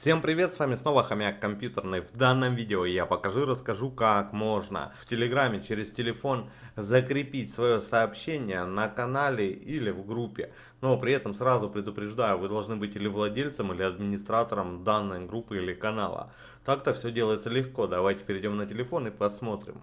Всем привет, с вами снова Хомяк Компьютерный. В данном видео я покажу и расскажу, как можно в Телеграме через телефон закрепить свое сообщение на канале или в группе. Но при этом сразу предупреждаю, вы должны быть или владельцем, или администратором данной группы или канала. Так-то все делается легко. Давайте перейдем на телефон и посмотрим.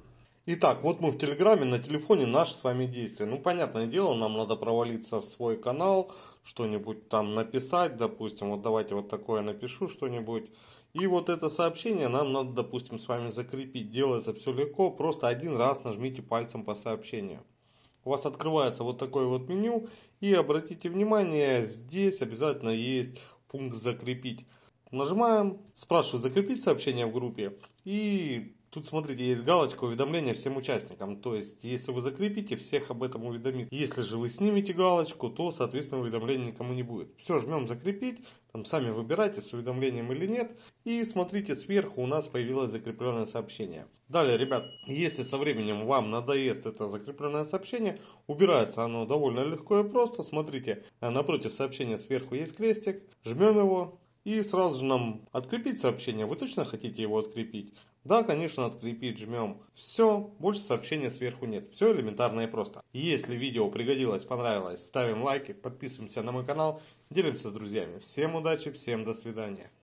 Итак, вот мы в Телеграме, на телефоне наши с вами действия. Ну, понятное дело, нам надо провалиться в свой канал, что-нибудь там написать, допустим. Вот давайте вот такое напишу что-нибудь. И вот это сообщение нам надо, допустим, с вами закрепить. Делается все легко, просто один раз нажмите пальцем по сообщению. У вас открывается вот такое вот меню. И обратите внимание, здесь обязательно есть пункт «Закрепить». Нажимаем, спрашивают «Закрепить сообщение в группе» и... Тут, смотрите, есть галочка уведомления всем участникам, то есть, если вы закрепите, всех об этом уведомит. Если же вы снимете галочку, то, соответственно, уведомлений никому не будет. Все, жмем «Закрепить», там сами выбирайте, с уведомлением или нет. И смотрите, сверху у нас появилось закрепленное сообщение. Далее, ребят, если со временем вам надоест это закрепленное сообщение, убирается оно довольно легко и просто. Смотрите, напротив сообщения сверху есть крестик, жмем его. И сразу же нам «Открепить сообщение». Вы точно хотите его открепить? Да, конечно, «Открепить» жмем. Все, больше сообщения сверху нет. Все элементарно и просто. Если видео пригодилось, понравилось, ставим лайки, подписываемся на мой канал, делимся с друзьями. Всем удачи, всем до свидания.